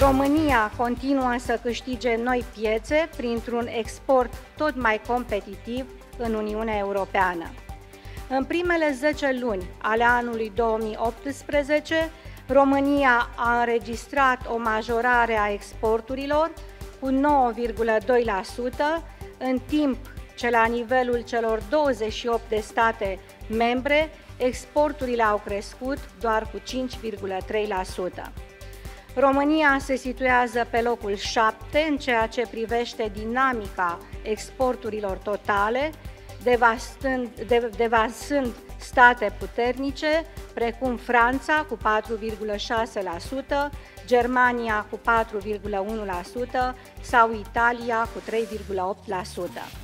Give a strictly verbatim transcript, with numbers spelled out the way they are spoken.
România continuă să câștige noi piețe printr-un export tot mai competitiv în Uniunea Europeană. În primele zece luni ale anului două mii optsprezece, România a înregistrat o majorare a exporturilor cu nouă virgulă doi la sută, în timp ce la nivelul celor douăzeci și opt de state membre, exporturile au crescut doar cu cinci virgulă trei la sută. România se situează pe locul șapte în ceea ce privește dinamica exporturilor totale, devastând, de, devastând state puternice, precum Franța cu patru virgulă șase la sută, Germania cu patru virgulă unu la sută sau Italia cu trei virgulă opt la sută.